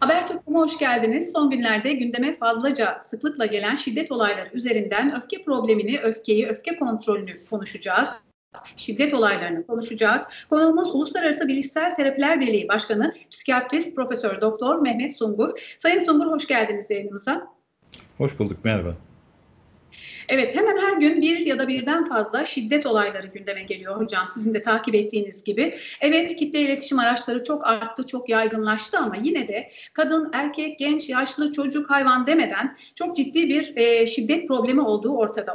Habertürk'e hoş geldiniz. Son günlerde gündeme fazlaca sıklıkla gelen şiddet olayları üzerinden öfke problemini, öfkeyi, öfke kontrolünü konuşacağız. Şiddet olaylarını konuşacağız. Konuğumuz Uluslararası Bilişsel Terapiler Birliği Başkanı, psikiyatrist Profesör Doktor Mehmet Sungur. Sayın Sungur, hoş geldiniz yayınımıza. Hoş bulduk, merhaba. Evet, hemen her gün bir ya da birden fazla şiddet olayları gündeme geliyor hocam. Sizin de takip ettiğiniz gibi. Evet, kitle iletişim araçları çok arttı, çok yaygınlaştı ama yine de kadın, erkek, genç, yaşlı, çocuk, hayvan demeden çok ciddi bir şiddet problemi olduğu ortada,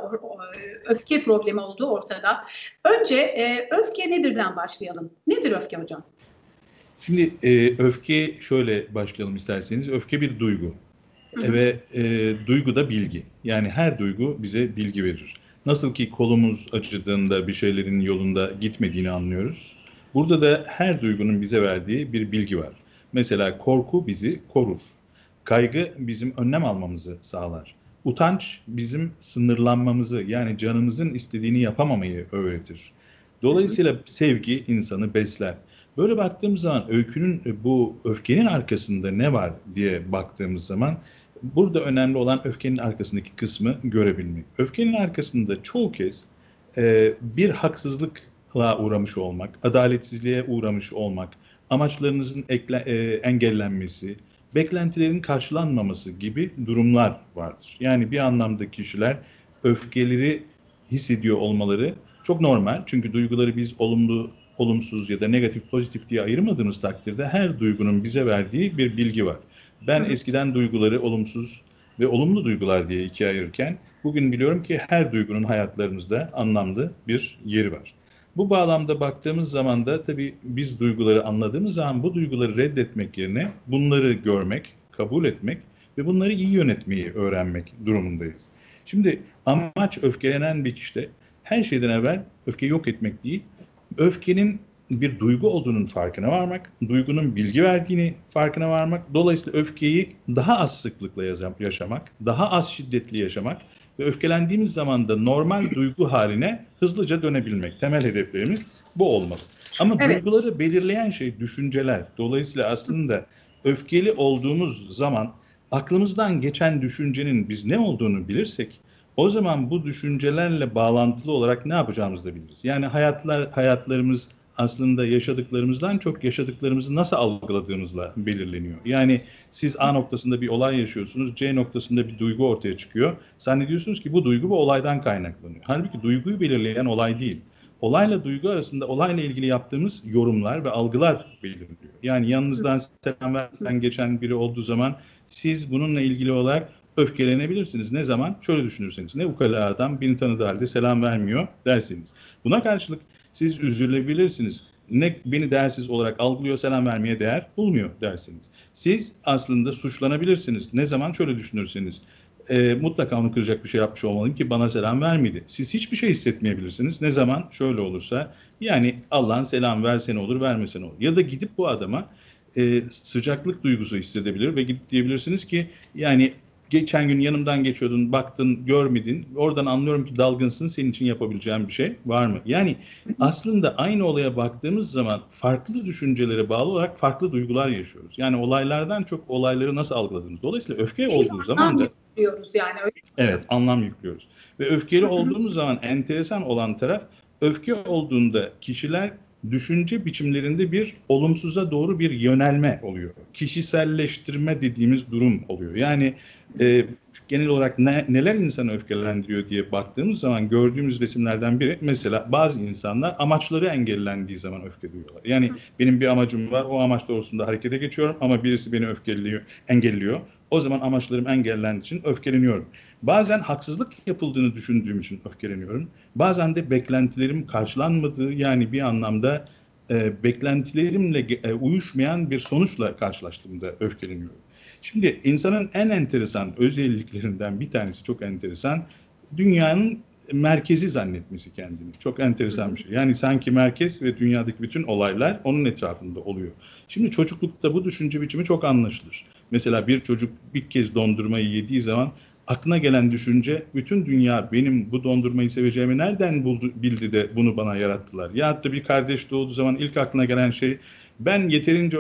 öfke problemi olduğu ortada. Önce öfke nedirden başlayalım. Nedir öfke hocam? Şimdi öfke, şöyle başlayalım isterseniz. Öfke bir duygu. Ve duygu da bilgi. Yani her duygu bize bilgi verir. Nasıl ki kolumuz acıdığında bir şeylerin yolunda gitmediğini anlıyoruz. Burada da her duygunun bize verdiği bir bilgi var. Mesela korku bizi korur. Kaygı bizim önlem almamızı sağlar. Utanç bizim sınırlanmamızı, yani canımızın istediğini yapamamayı öğretir. Dolayısıyla sevgi insanı besler. Böyle baktığımız zaman öykünün, bu öfkenin arkasında ne var diye baktığımız zaman burada önemli olan öfkenin arkasındaki kısmı görebilmek. Öfkenin arkasında çoğu kez bir haksızlıkla uğramış olmak, adaletsizliğe uğramış olmak, amaçlarınızın engellenmesi, beklentilerin karşılanmaması gibi durumlar vardır. Yani bir anlamda kişiler öfkeleri hissediyor olmaları çok normal. Çünkü duyguları biz olumlu, olumsuz ya da negatif, pozitif diye ayırmadığımız takdirde her duygunun bize verdiği bir bilgi var. Ben eskiden duyguları olumsuz ve olumlu duygular diye ikiye ayırırken bugün biliyorum ki her duygunun hayatlarımızda anlamlı bir yeri var. Bu bağlamda baktığımız zaman da tabii biz duyguları anladığımız zaman bu duyguları reddetmek yerine bunları görmek, kabul etmek ve bunları iyi yönetmeyi öğrenmek durumundayız. Şimdi amaç öfkelenen bir kişide her şeyden evvel öfkeyi yok etmek değil, öfkenin bir duygu olduğunun farkına varmak, duygunun bilgi verdiğini farkına varmak, dolayısıyla öfkeyi daha az sıklıkla yaşamak, daha az şiddetli yaşamak ve öfkelendiğimiz zaman da normal duygu haline hızlıca dönebilmek. Temel hedeflerimiz bu olmalı. Ama evet, duyguları belirleyen şey düşünceler. Dolayısıyla aslında öfkeli olduğumuz zaman aklımızdan geçen düşüncenin biz ne olduğunu bilirsek, o zaman bu düşüncelerle bağlantılı olarak ne yapacağımızı da biliriz. Yani hayatlarımız aslında yaşadıklarımızdan çok yaşadıklarımızı nasıl algıladığımızla belirleniyor. Yani siz A noktasında bir olay yaşıyorsunuz, C noktasında bir duygu ortaya çıkıyor. Zannediyorsunuz ki bu duygu bu olaydan kaynaklanıyor. Halbuki duyguyu belirleyen olay değil. Olayla duygu arasında olayla ilgili yaptığımız yorumlar ve algılar belirliyor. Yani yanınızdan selam versen geçen biri olduğu zaman siz bununla ilgili olarak öfkelenebilirsiniz. Ne zaman? Şöyle düşünürseniz. Ne ukala adam beni tanıdığı halde selam vermiyor dersiniz. Buna karşılık siz üzülebilirsiniz. Ne beni değersiz olarak algılıyor, selam vermeye değer bulmuyor dersiniz. Siz aslında suçlanabilirsiniz. Ne zaman? Şöyle düşünürseniz. Mutlaka onu kıracak bir şey yapmış olmalıyım ki bana selam vermedi. Siz hiçbir şey hissetmeyebilirsiniz. Ne zaman? Şöyle olursa. Yani Allah'ın selam versene olur, vermesene olur. Ya da gidip bu adama sıcaklık duygusu hissedebilir ve gidip diyebilirsiniz ki yani geçen gün yanımdan geçiyordun, baktın, görmedin. Oradan anlıyorum ki dalgınsın, senin için yapabileceğim bir şey var mı? Yani aslında aynı olaya baktığımız zaman farklı düşüncelere bağlı olarak farklı duygular yaşıyoruz. Yani olaylardan çok olayları nasıl algıladığımız. Dolayısıyla öfke olduğu zaman da yüklüyoruz yani. Evet, anlam yüklüyoruz. Ve öfkeli olduğumuz zaman enteresan olan taraf, öfke olduğunda kişiler düşünce biçimlerinde bir olumsuza doğru bir yönelme oluyor. Kişiselleştirme dediğimiz durum oluyor. Yani genel olarak neler insanı öfkelendiriyor diye baktığımız zaman gördüğümüz resimlerden biri, mesela bazı insanlar amaçları engellendiği zaman öfke duyuyorlar. Yani benim bir amacım var, o amaç doğrultusunda harekete geçiyorum ama birisi beni engelliyor. O zaman amaçlarım engellendiği için öfkeleniyorum. Bazen haksızlık yapıldığını düşündüğüm için öfkeleniyorum. Bazen de beklentilerim karşılanmadığı, yani bir anlamda beklentilerimle uyuşmayan bir sonuçla karşılaştığımda öfkeleniyorum. Şimdi insanın en enteresan özelliklerinden bir tanesi, çok enteresan, dünyanın merkezi zannetmesi kendini. Çok enteresan bir şey. Yani sanki merkez ve dünyadaki bütün olaylar onun etrafında oluyor. Şimdi çocuklukta bu düşünce biçimi çok anlaşılır. Mesela bir çocuk bir kez dondurmayı yediği zaman aklına gelen düşünce, bütün dünya benim bu dondurmayı seveceğimi nereden bildi de bunu bana yarattılar. Ya da bir kardeş doğduğu zaman ilk aklına gelen şey, ben yeterince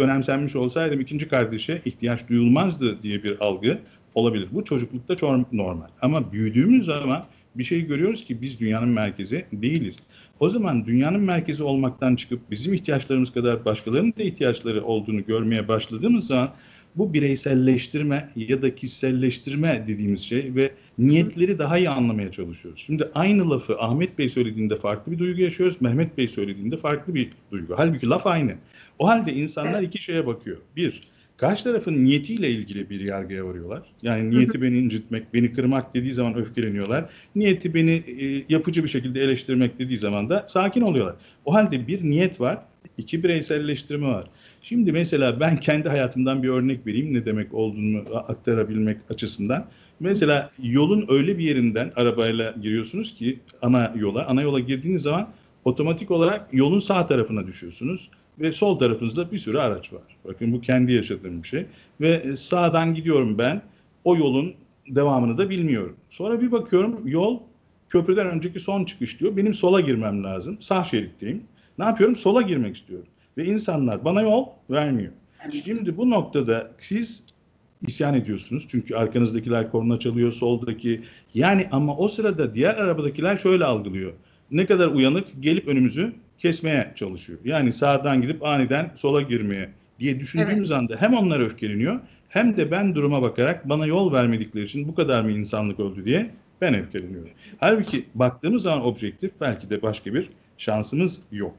önemsenmiş olsaydım ikinci kardeşe ihtiyaç duyulmazdı diye bir algı olabilir. Bu çocuklukta çok normal. Ama büyüdüğümüz zaman bir şey görüyoruz ki biz dünyanın merkezi değiliz. O zaman dünyanın merkezi olmaktan çıkıp bizim ihtiyaçlarımız kadar başkalarının da ihtiyaçları olduğunu görmeye başladığımız zaman bu bireyselleştirme ya da kişiselleştirme dediğimiz şey ve niyetleri daha iyi anlamaya çalışıyoruz. Şimdi aynı lafı Ahmet Bey söylediğinde farklı bir duygu yaşıyoruz, Mehmet Bey söylediğinde farklı bir duygu. Halbuki laf aynı. O halde insanlar iki şeye bakıyor. Bir, karşı tarafın niyetiyle ilgili bir yargıya varıyorlar. Yani niyeti beni incitmek, beni kırmak dediği zaman öfkeleniyorlar. Niyeti beni yapıcı bir şekilde eleştirmek dediği zaman da sakin oluyorlar. O halde bir niyet var, iki bireyselleştirme var. Şimdi mesela ben kendi hayatımdan bir örnek vereyim ne demek olduğunu aktarabilmek açısından. Mesela yolun öyle bir yerinden arabayla giriyorsunuz ki ana yola girdiğiniz zaman otomatik olarak yolun sağ tarafına düşüyorsunuz. Ve sol tarafınızda bir sürü araç var. Bakın bu kendi yaşadığım bir şey. Ve sağdan gidiyorum ben. O yolun devamını da bilmiyorum. Sonra bir bakıyorum yol köprüden önceki son çıkış diyor. Benim sola girmem lazım. Sağ şeritteyim. Ne yapıyorum? Sola girmek istiyorum. Ve insanlar bana yol vermiyor. Şimdi bu noktada siz isyan ediyorsunuz. Çünkü arkanızdakiler korna çalıyor, soldaki. Yani ama o sırada diğer arabadakiler şöyle algılıyor. Ne kadar uyanık gelip önümüzü kesmeye çalışıyor. Yani sağdan gidip aniden sola girmeye diye düşündüğümüz anda hem onlar öfkeleniyor hem de ben duruma bakarak bana yol vermedikleri için bu kadar mı insanlık öldü diye ben öfkeleniyorum. Halbuki baktığımız zaman objektif belki de başka bir şansımız yok.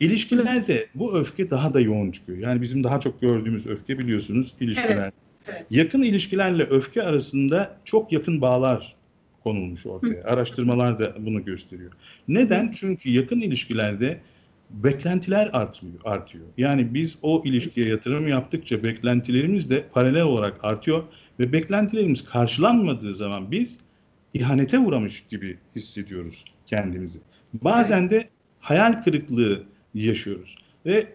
İlişkilerde bu öfke daha da yoğun çıkıyor. Yani bizim daha çok gördüğümüz öfke biliyorsunuz ilişkiler. Evet. Evet. Yakın ilişkilerle öfke arasında çok yakın bağlar konulmuş ortaya. Araştırmalar da bunu gösteriyor. Neden? Çünkü yakın ilişkilerde beklentiler artıyor. Yani biz o ilişkiye yatırım yaptıkça beklentilerimiz de paralel olarak artıyor ve beklentilerimiz karşılanmadığı zaman biz ihanete uğramış gibi hissediyoruz kendimizi. Bazen de hayal kırıklığı yaşıyoruz ve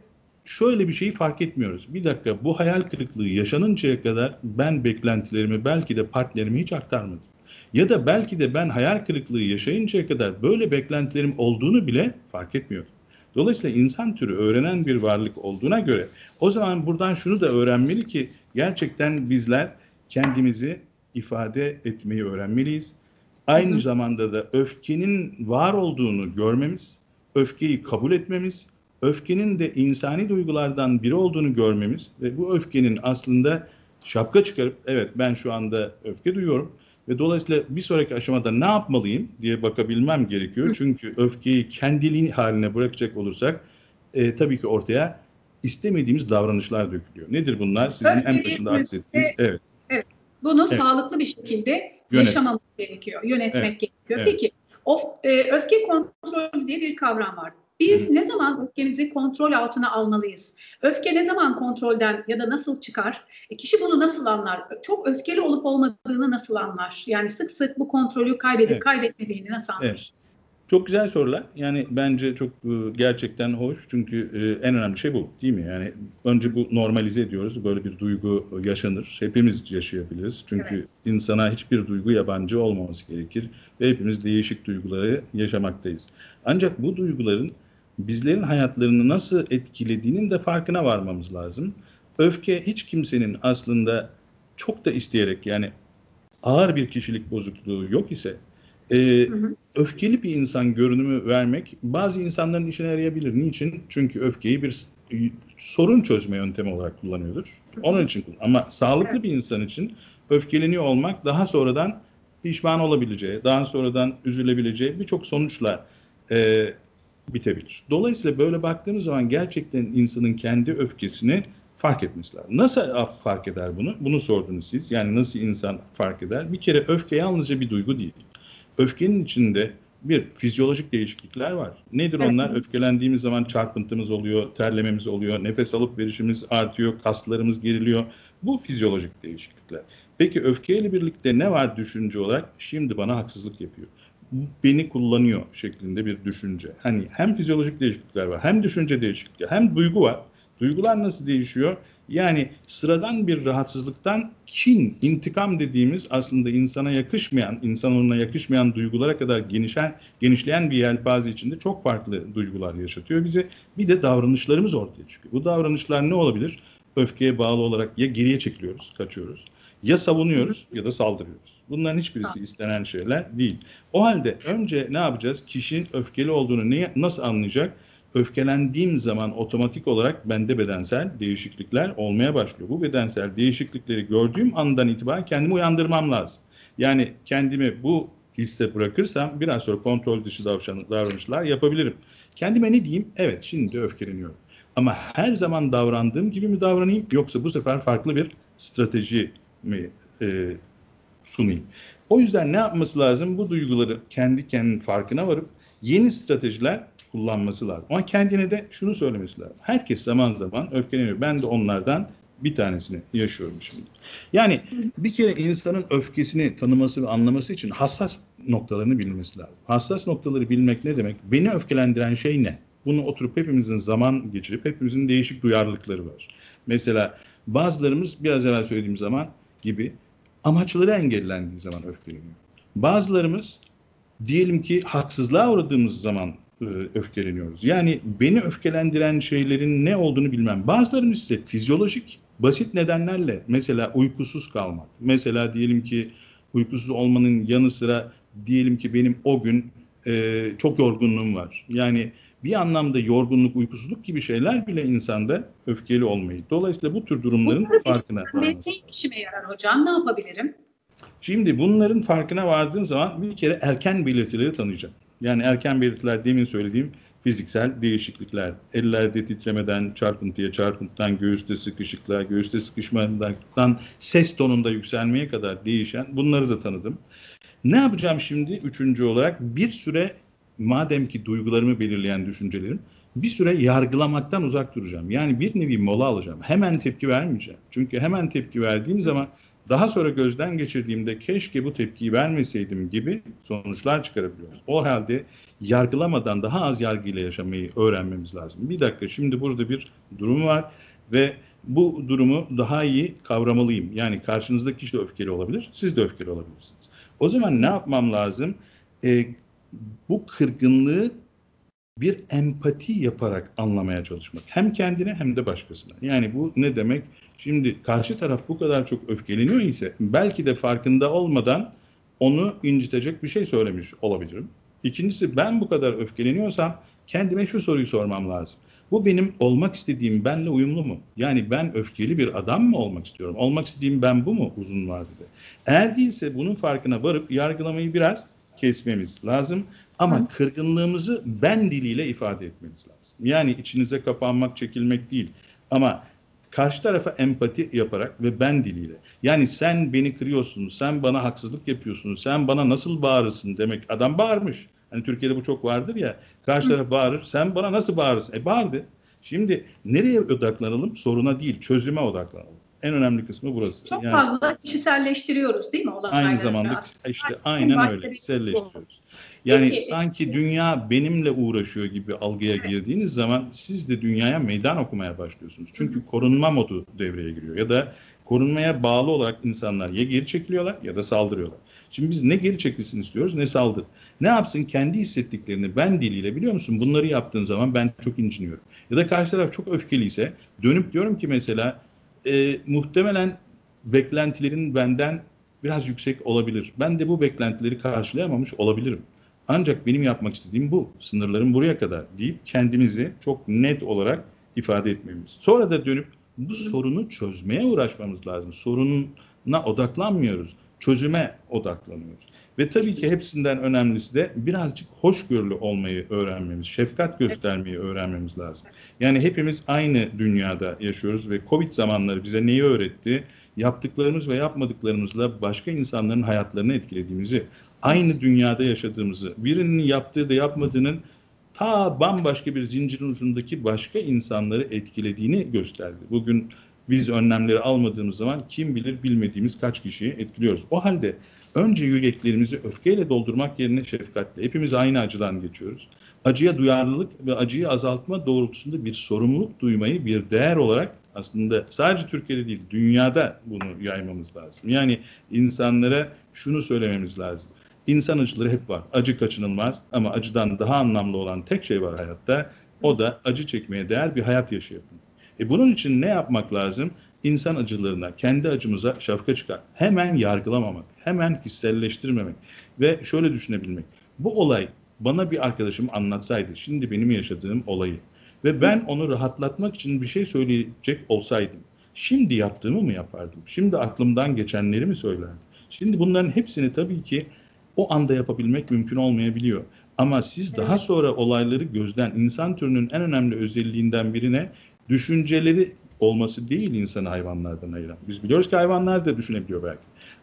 şöyle bir şeyi fark etmiyoruz. Bir dakika, bu hayal kırıklığı yaşanıncaya kadar ben beklentilerimi belki de partnerime hiç aktarmadım. Ya da belki de ben hayal kırıklığı yaşayıncaya kadar böyle beklentilerim olduğunu bile fark etmiyorum. Dolayısıyla insan türü öğrenen bir varlık olduğuna göre o zaman buradan şunu da öğrenmeli ki gerçekten bizler kendimizi ifade etmeyi öğrenmeliyiz. Aynı zamanda da öfkenin var olduğunu görmemiz, öfkeyi kabul etmemiz, öfkenin de insani duygulardan biri olduğunu görmemiz ve bu öfkenin aslında şapka çıkarıp evet ben şu anda öfke duyuyorum. Ve dolayısıyla bir sonraki aşamada ne yapmalıyım diye bakabilmem gerekiyor. Çünkü öfkeyi kendiliğin haline bırakacak olursak tabii ki ortaya istemediğimiz davranışlar dökülüyor. Nedir bunlar? Sizin en başında aksettiğiniz. Evet. Evet. Bunu sağlıklı bir şekilde yaşamamız gerekiyor, yönetmek gerekiyor. Peki, öfke kontrolü diye bir kavram var. Biz ne zaman öfkemizi kontrol altına almalıyız? Öfke ne zaman kontrolden ya da nasıl çıkar? Kişi bunu nasıl anlar? Çok öfkeli olup olmadığını nasıl anlar? Yani sık sık bu kontrolü kaybedip kaybetmediğini nasıl anlar? Evet. Çok güzel sorular. Yani bence çok gerçekten hoş. Çünkü en önemli şey bu değil mi? Yani önce bu normalize ediyoruz. Böyle bir duygu yaşanır. Hepimiz yaşayabiliriz. Çünkü insana hiçbir duygu yabancı olmaması gerekir. Ve hepimiz değişik duyguları yaşamaktayız. Ancak bu duyguların bizlerin hayatlarını nasıl etkilediğinin de farkına varmamız lazım. Öfke hiç kimsenin aslında çok da isteyerek yani ağır bir kişilik bozukluğu yok ise öfkeli bir insan görünümü vermek bazı insanların işine yarayabilir. Niçin? Çünkü öfkeyi bir sorun çözme yöntemi olarak kullanıyordur. Onun için ama sağlıklı bir insan için öfkeleniyor olmak daha sonradan pişman olabileceği, daha sonradan üzülebileceği birçok sonuçla bitebilir. Dolayısıyla böyle baktığımız zaman gerçekten insanın kendi öfkesini fark etmesi lazım. Nasıl fark eder bunu? Bunu sordunuz siz. Yani nasıl insan fark eder? Bir kere öfke yalnızca bir duygu değil. Öfkenin içinde bir fizyolojik değişiklikler var. Nedir onlar? Öfkelendiğimiz zaman çarpıntımız oluyor, terlememiz oluyor, nefes alıp verişimiz artıyor, kaslarımız geriliyor. Bu fizyolojik değişiklikler. Peki öfkeyle birlikte ne var düşünce olarak? Şimdi bana haksızlık yapıyor. Beni kullanıyor şeklinde bir düşünce. Hani hem fizyolojik değişiklikler var, hem düşünce değişiklikleri, hem duygu var. Duygular nasıl değişiyor? Yani sıradan bir rahatsızlıktan kin, intikam dediğimiz aslında insana yakışmayan, insan onuna yakışmayan duygulara kadar genişleyen bir yelpaze içinde çok farklı duygular yaşatıyor bize. Bir de davranışlarımız ortaya çıkıyor. Bu davranışlar ne olabilir? Öfkeye bağlı olarak ya geriye çekiliyoruz, kaçıyoruz, ya savunuyoruz ya da saldırıyoruz. Bunların hiçbirisi istenen şeyler değil. O halde önce ne yapacağız? Kişinin öfkeli olduğunu nasıl anlayacak? Öfkelendiğim zaman otomatik olarak bende bedensel değişiklikler olmaya başlıyor. Bu bedensel değişiklikleri gördüğüm andan itibaren kendimi uyandırmam lazım. Yani kendimi bu hisse bırakırsam biraz sonra kontrol dışı davranışlar yapabilirim. Kendime ne diyeyim? Evet, şimdi öfkeleniyorum. Ama her zaman davrandığım gibi mi davranayım, yoksa bu sefer farklı bir strateji mi sunayım? O yüzden ne yapması lazım? Bu duyguları kendi kendinin farkına varıp yeni stratejiler kullanması lazım. Ama kendine de şunu söylemesi lazım. Herkes zaman zaman öfkeleniyor. Ben de onlardan bir tanesini yaşıyorum şimdi. Yani bir kere insanın öfkesini tanıması ve anlaması için hassas noktalarını bilmesi lazım. Hassas noktaları bilmek ne demek? Beni öfkelendiren şey ne? Bunu oturup hepimizin zaman geçirip hepimizin değişik duyarlılıkları var. Mesela bazılarımız biraz evvel söylediğim zaman gibi amaçları engellendiği zaman öfkeleniyor. Bazılarımız diyelim ki haksızlığa uğradığımız zaman öfkeleniyoruz. Yani beni öfkelendiren şeylerin ne olduğunu bilmem. Bazılarımız ise fizyolojik basit nedenlerle, mesela uykusuz kalmak. Mesela diyelim ki uykusuz olmanın yanı sıra diyelim ki benim o gün çok yorgunluğum var. Yani bir anlamda yorgunluk, uykusuzluk gibi şeyler bile insanda öfkeli olmayı. Dolayısıyla bu tür durumların farkına varması. Ne işime yarar hocam? Ne yapabilirim? Şimdi bunların farkına vardığın zaman bir kere erken belirtileri tanıyacağım. Yani erken belirtiler demin söylediğim fiziksel değişiklikler. Ellerde titremeden, çarpıntıdan, göğüste sıkışıklığa, göğüste sıkışmadan ses tonunda yükselmeye kadar değişen, bunları da tanıdım. Ne yapacağım şimdi? Üçüncü olarak bir süre, madem ki duygularımı belirleyen düşüncelerim, bir süre yargılamaktan uzak duracağım. Yani bir nevi mola alacağım. Hemen tepki vermeyeceğim. Çünkü hemen tepki verdiğim zaman daha sonra gözden geçirdiğimde keşke bu tepkiyi vermeseydim gibi sonuçlar çıkarabiliyoruz. O halde yargılamadan daha az yargıyla yaşamayı öğrenmemiz lazım. Bir dakika, şimdi burada bir durum var ve bu durumu daha iyi kavramalıyım. Yani karşınızdaki kişi de öfkeli olabilir, siz de öfkeli olabilirsiniz. O zaman ne yapmam lazım? Bu kırgınlığı bir empati yaparak anlamaya çalışmak. Hem kendine hem de başkasına. Yani bu ne demek? Şimdi karşı taraf bu kadar çok öfkeleniyor ise belki de farkında olmadan onu incitecek bir şey söylemiş olabilirim. İkincisi, ben bu kadar öfkeleniyorsam kendime şu soruyu sormam lazım. Bu benim olmak istediğim benle uyumlu mu? Yani ben öfkeli bir adam mı olmak istiyorum? Olmak istediğim ben bu mu uzun vadede? Eğer değilse bunun farkına varıp yargılamayı biraz kesmemiz lazım. Ama kırgınlığımızı ben diliyle ifade etmeniz lazım. Yani içinize kapanmak, çekilmek değil. Ama karşı tarafa empati yaparak ve ben diliyle. Yani sen beni kırıyorsun, sen bana haksızlık yapıyorsun, sen bana nasıl bağırırsın demek. Adam bağırmış. Hani Türkiye'de bu çok vardır ya. Karşı taraf bağırır, sen bana nasıl bağırırsın? Bağırdı. Şimdi nereye odaklanalım? Soruna değil, çözüme odaklanalım. En önemli kısmı burası. Çok yani, fazla kişiselleştiriyoruz değil mi? Aynı zamanda işte aynen öyle kişiselleştiriyoruz. Yani peki, sanki dünya benimle uğraşıyor gibi algıya girdiğiniz zaman siz de dünyaya meydan okumaya başlıyorsunuz. Çünkü korunma modu devreye giriyor ya da korunmaya bağlı olarak insanlar ya geri çekiliyorlar ya da saldırıyorlar. Şimdi biz ne geri çekilsin istiyoruz ne saldır. Ne yapsın? Kendi hissettiklerini ben diliyle, biliyor musun? Bunları yaptığın zaman ben çok inciniyorum. Ya da karşı taraf çok öfkeliyse dönüp diyorum ki mesela muhtemelen beklentilerin benden biraz yüksek olabilir. Ben de bu beklentileri karşılayamamış olabilirim. Ancak benim yapmak istediğim bu. Sınırlarım buraya kadar deyip kendimizi çok net olarak ifade etmemiz. Sonra da dönüp bu sorunu çözmeye uğraşmamız lazım. Soruna odaklanmıyoruz. Çözüme odaklanıyoruz. Ve tabii ki hepsinden önemlisi de birazcık hoşgörülü olmayı öğrenmemiz, şefkat göstermeyi öğrenmemiz lazım. Yani hepimiz aynı dünyada yaşıyoruz ve Covid zamanları bize neyi öğretti? Yaptıklarımız ve yapmadıklarımızla başka insanların hayatlarını etkilediğimizi, aynı dünyada yaşadığımızı, birinin yaptığı da yapmadığının ta bambaşka bir zincirin ucundaki başka insanları etkilediğini gösterdi. Bugün biz önlemleri almadığımız zaman kim bilir bilmediğimiz kaç kişiyi etkiliyoruz. O halde önce yüreklerimizi öfkeyle doldurmak yerine şefkatle. Hepimiz aynı acıdan geçiyoruz. Acıya duyarlılık ve acıyı azaltma doğrultusunda bir sorumluluk duymayı bir değer olarak Aslında sadece Türkiye'de değil, dünyada bunu yaymamız lazım. Yani insanlara şunu söylememiz lazım. İnsan acıları hep var. Acı kaçınılmaz ama acıdan daha anlamlı olan tek şey var hayatta. O da acı çekmeye değer bir hayat yaşayabilmek. Bunun için ne yapmak lazım? İnsan acılarına, kendi acımıza şapka çıkar. Hemen yargılamamak, hemen kişiselleştirmemek ve şöyle düşünebilmek. Bu olay bana bir arkadaşım anlatsaydı, şimdi benim yaşadığım olayı ve ben onu rahatlatmak için bir şey söyleyecek olsaydım, şimdi yaptığımı mı yapardım? Şimdi aklımdan geçenleri mi söylerdim? Şimdi bunların hepsini tabii ki o anda yapabilmek mümkün olmayabiliyor. Ama siz daha sonra olayları gözden, insan türünün en önemli özelliğinden birine düşünceleri olması değil insanı hayvanlardan ayıran. Biz biliyoruz ki hayvanlar da düşünebiliyor belki.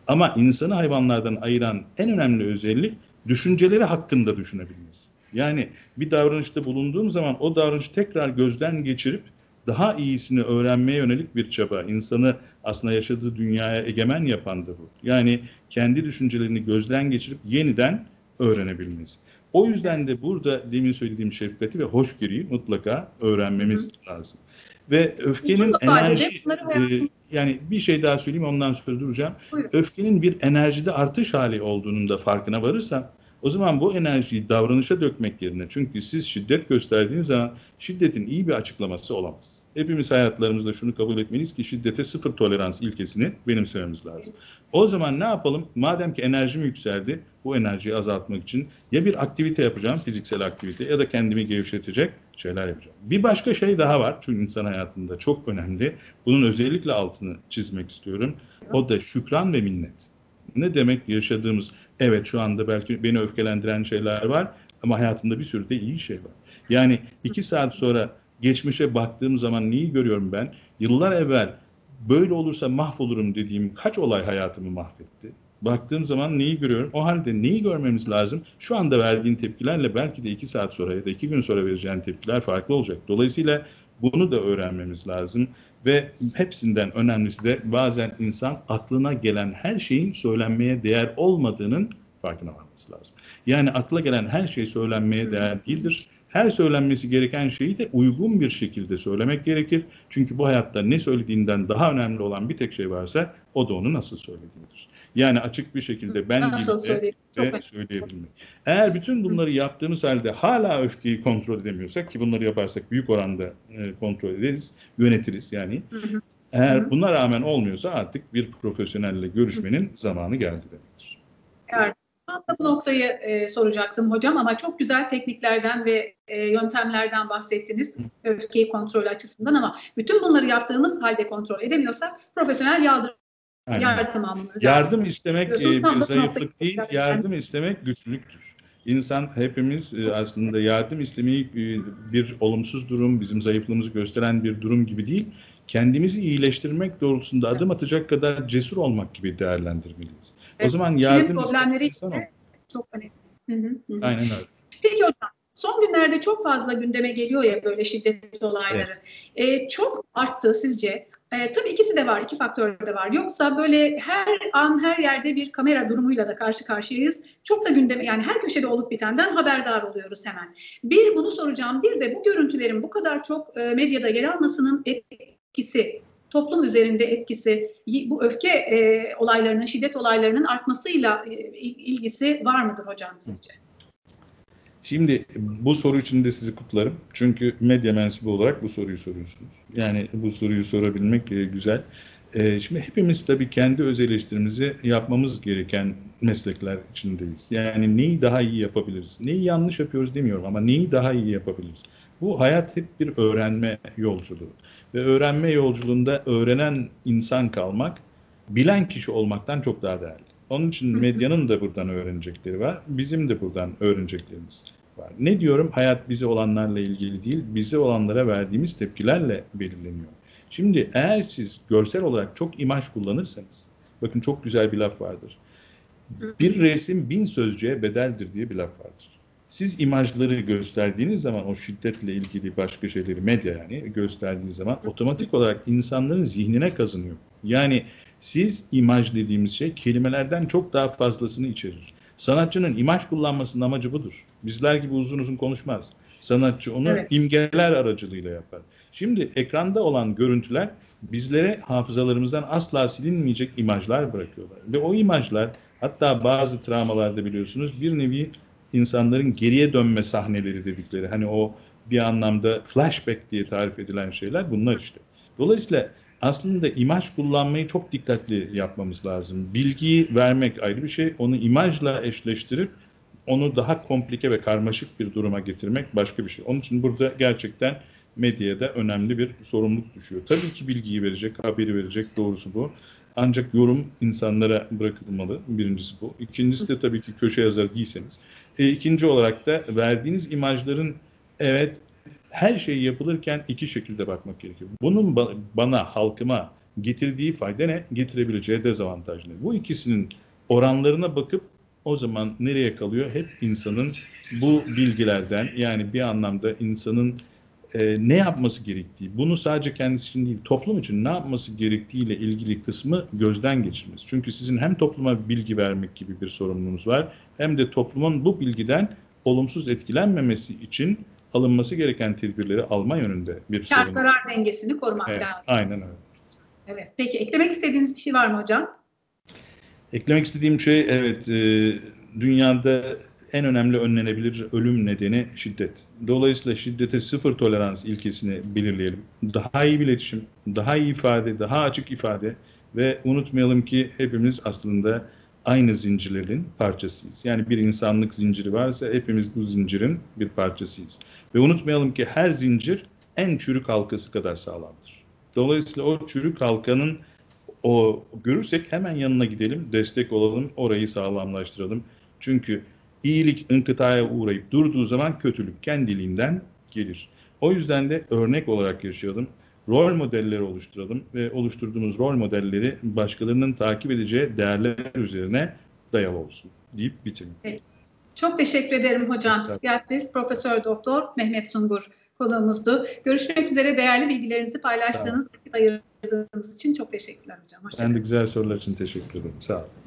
Ama insanı hayvanlardan ayıran en önemli özellik düşünceleri hakkında düşünebilmesi. Yani bir davranışta bulunduğum zaman o davranışı tekrar gözden geçirip daha iyisini öğrenmeye yönelik bir çaba. İnsanı aslında yaşadığı dünyaya egemen yapan da bu. Yani kendi düşüncelerini gözden geçirip yeniden öğrenebilmesi. O yüzden de burada demin söylediğim şefkati ve hoşgörüyü mutlaka öğrenmemiz lazım. Ve öfkenin enerji, yani bir şey daha söyleyeyim ondan sonra duracağım. Buyurun. Öfkenin bir enerjide artış hali olduğunun da farkına varırsam, o zaman bu enerjiyi davranışa dökmek yerine, çünkü siz şiddet gösterdiğiniz zaman şiddetin iyi bir açıklaması olamaz. Hepimiz hayatlarımızda şunu kabul etmeliyiz ki şiddete sıfır tolerans ilkesini benimsememiz lazım. O zaman ne yapalım? Madem ki enerjim yükseldi, bu enerjiyi azaltmak için ya bir aktivite yapacağım, fiziksel aktivite, ya da kendimi gevşetecek şeyler yapacağım. Bir başka şey daha var, çünkü insan hayatında çok önemli. Bunun özellikle altını çizmek istiyorum. O da şükran ve minnet. Ne demek yaşadığımız, evet şu anda belki beni öfkelendiren şeyler var ama hayatımda bir sürü de iyi şey var. Yani 2 saat sonra geçmişe baktığım zaman neyi görüyorum ben? Yıllar evvel böyle olursa mahvolurum dediğim kaç olay hayatımı mahvetti. Baktığım zaman neyi görüyorum? O halde neyi görmemiz lazım? Şu anda verdiğin tepkilerle belki de 2 saat sonra ya da 2 gün sonra vereceğin tepkiler farklı olacak. Dolayısıyla bunu da öğrenmemiz lazım. Ve hepsinden önemlisi de bazen insan aklına gelen her şeyin söylenmeye değer olmadığının farkına varması lazım. Yani akla gelen her şey söylenmeye değer değildir. Her söylenmesi gereken şeyi de uygun bir şekilde söylemek gerekir. Çünkü bu hayatta ne söylediğinden daha önemli olan bir tek şey varsa o da onu nasıl söylediğidir. Yani açık bir şekilde ben bildiğimde söyleyebilmek. Eğer bütün bunları yaptığımız halde hala öfkeyi kontrol edemiyorsak, ki bunları yaparsak büyük oranda kontrol ederiz, yönetiriz yani. Eğer buna rağmen olmuyorsa artık bir profesyonelle görüşmenin zamanı geldi demektir. Evet. Bu noktayı soracaktım hocam ama çok güzel tekniklerden ve yöntemlerden bahsettiniz öfkeyi kontrol açısından, ama bütün bunları yaptığımız halde kontrol edemiyorsak profesyonel yardım almamız lazım. Yardım istemek bir zayıflık değil, yardım istemek güçlüktür. İnsan, hepimiz aslında yardım istemeyi bir olumsuz durum, bizim zayıflığımızı gösteren bir durum gibi değil, kendimizi iyileştirmek doğrultusunda adım atacak kadar cesur olmak gibi değerlendirmeliyiz. Evet. O zaman yardım problemleri çok önemli. Aynen öyle. Peki hocam, son günlerde çok fazla gündeme geliyor ya böyle şiddet olayları. Evet. Çok arttı sizce? Tabii ikisi de var, 2 faktör de var. Yoksa böyle her an her yerde bir kamera durumuyla da karşı karşıyayız. Çok da gündeme, yani her köşede olup bitenden haberdar oluyoruz hemen. Bir bunu soracağım, bir de bu görüntülerin bu kadar çok medyada yer almasının etkisi, toplum üzerinde etkisi, bu öfke olaylarının, şiddet olaylarının artmasıyla ilgisi var mıdır hocam sizce? Şimdi bu soru için de sizi kutlarım. Çünkü medya mensubu olarak bu soruyu soruyorsunuz. Yani bu soruyu sorabilmek güzel. Şimdi hepimiz tabii kendi öz eleştirimizi yapmamız gereken meslekler içindeyiz. Yani neyi daha iyi yapabiliriz? Neyi yanlış yapıyoruz demiyorum ama neyi daha iyi yapabiliriz? Bu hayat hep bir öğrenme yolculuğu. Ve öğrenme yolculuğunda öğrenen insan kalmak, bilen kişi olmaktan çok daha değerli. Onun için medyanın da buradan öğrenecekleri var, bizim de buradan öğreneceklerimiz var. Ne diyorum? Hayat bize olanlarla ilgili değil, bize olanlara verdiğimiz tepkilerle belirleniyor. Şimdi eğer siz görsel olarak çok imaj kullanırsanız, bakın çok güzel bir laf vardır. Bir resim 1000 sözcüğe bedeldir diye bir laf vardır. Siz imajları gösterdiğiniz zaman, o şiddetle ilgili başka şeyleri, medya yani gösterdiğiniz zaman otomatik olarak insanların zihnine kazınıyor. Yani siz imaj dediğimiz şey kelimelerden çok daha fazlasını içerir. Sanatçının imaj kullanmasının amacı budur. Bizler gibi uzun uzun konuşmaz. Sanatçı onu imgeler aracılığıyla yapar. Şimdi ekranda olan görüntüler bizlere hafızalarımızdan asla silinmeyecek imajlar bırakıyorlar. Ve o imajlar, hatta bazı travmalarda biliyorsunuz bir nevi insanların geriye dönme sahneleri dedikleri, hani o bir anlamda flashback diye tarif edilen şeyler bunlar işte. Dolayısıyla aslında imaj kullanmayı çok dikkatli yapmamız lazım. Bilgiyi vermek ayrı bir şey, onu imajla eşleştirip onu daha komplike ve karmaşık bir duruma getirmek başka bir şey. Onun için burada gerçekten medyada önemli bir sorumluluk düşüyor. Tabii ki bilgiyi verecek, haberi verecek, doğrusu bu. Ancak yorum insanlara bırakılmalı, birincisi bu. İkincisi de tabii ki köşe yazarı değilseniz. İkinci olarak da verdiğiniz imajların, evet, her şey yapılırken iki şekilde bakmak gerekiyor. Bunun bana, halkıma getirdiği fayda ne, getirebileceği dezavantaj ne? Bu ikisinin oranlarına bakıp o zaman nereye kalıyor? Hep insanın bu bilgilerden, yani bir anlamda insanın ne yapması gerektiği, bunu sadece kendisi için değil toplum için ne yapması gerektiğiyle ilgili kısmı gözden geçirmez. Çünkü sizin hem topluma bilgi vermek gibi bir sorumluluğunuz var, hem de toplumun bu bilgiden olumsuz etkilenmemesi için alınması gereken tedbirleri alma yönünde bir sorun. Şart zarar dengesini korumak lazım. Aynen öyle. Evet. Peki eklemek istediğiniz bir şey var mı hocam? Eklemek istediğim şey, evet, dünyada en önemli önlenebilir ölüm nedeni şiddet. Dolayısıyla şiddete sıfır tolerans ilkesini belirleyelim. Daha iyi iletişim, daha iyi ifade, daha açık ifade ve unutmayalım ki hepimiz aslında aynı zincirlerin parçasıyız. Yani bir insanlık zinciri varsa hepimiz bu zincirin bir parçasıyız. Ve unutmayalım ki her zincir en çürük halkası kadar sağlamdır. Dolayısıyla o çürük halkanın, o görürsek hemen yanına gidelim, destek olalım, orayı sağlamlaştıralım. Çünkü iyilik inkıtaya uğrayıp durduğu zaman kötülük kendiliğinden gelir. O yüzden de örnek olarak yaşayalım, rol modelleri oluşturalım ve oluşturduğumuz rol modelleri başkalarının takip edeceği değerler üzerine dayalı olsun deyip bitirelim. Peki. Çok teşekkür ederim hocam. Psikiyatrist Profesör Doktor Mehmet Sungur konuğumuzdu. Görüşmek üzere, değerli bilgilerinizi paylaştığınız, vakit ayırdığınız için çok teşekkürler hocam. Hoşçakalın. Ben de güzel sorular için teşekkür ederim. Sağ olun.